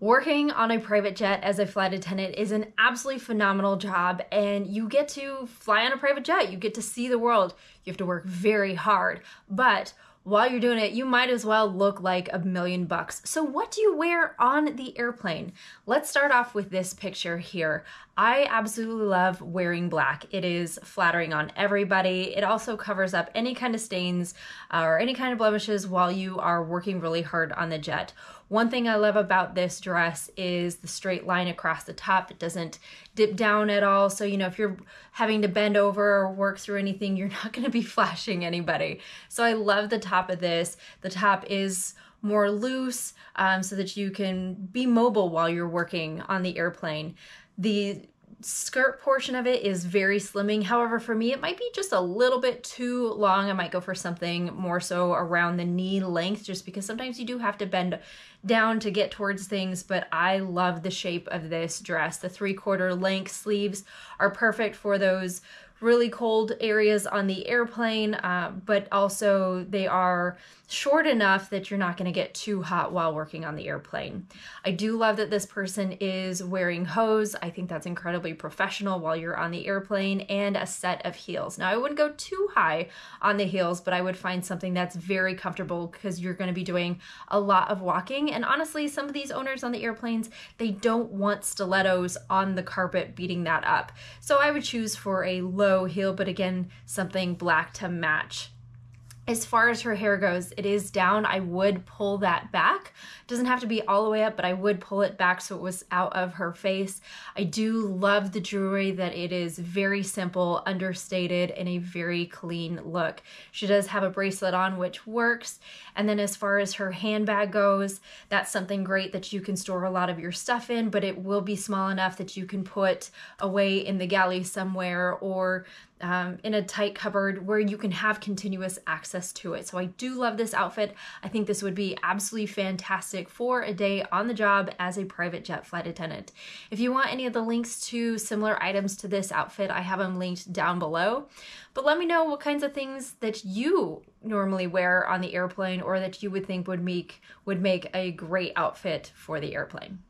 Working on a private jet as a flight attendant is an absolutely phenomenal job, and you get to fly on a private jet. You get to see the world. You have to work very hard, but while you're doing it, you might as well look like $1,000,000. So what do you wear on the airplane? Let's start off with this picture here. I absolutely love wearing black. It is flattering on everybody. It also covers up any kind of stains or any kind of blemishes while you are working really hard on the jet. One thing I love about this dress is the straight line across the top. It doesn't dip down at all. So, you know, if you're having to bend over or work through anything, you're not going to be flashing anybody. So I love the top of this. The top is more loose so that you can be mobile while you're working on the airplane. The skirt portion of it is very slimming. However, for me, it might be just a little bit too long. I might go for something more so around the knee length, just because sometimes you do have to bend down to get towards things, but I love the shape of this dress. The 3/4 length sleeves are perfect for those really cold areas on the airplane, but also they are short enough that you're not going to get too hot while working on the airplane. I do love that this person is wearing hose. I think that's incredibly professional while you're on the airplane, and a set of heels. Now, I wouldn't go too high on the heels, but I would find something that's very comfortable because you're going to be doing a lot of walking. And honestly, some of these owners on the airplanes, they don't want stilettos on the carpet beating that up. So I would choose for a low heel, but again, something black to match. As far as her hair goes, it is down. I would pull that back. It doesn't have to be all the way up, but I would pull it back so it was out of her face. I do love the jewelry, that it is very simple, understated, and a very clean look. She does have a bracelet on, which works. And then as far as her handbag goes, that's something great that you can store a lot of your stuff in, but it will be small enough that you can put away in the galley somewhere, or in a tight cupboard where you can have continuous access to it. So I do love this outfit. I think this would be absolutely fantastic for a day on the job as a private jet flight attendant. If you want any of the links to similar items to this outfit, I have them linked down below. But let me know what kinds of things that you normally wear on the airplane, or that you would think would make a great outfit for the airplane.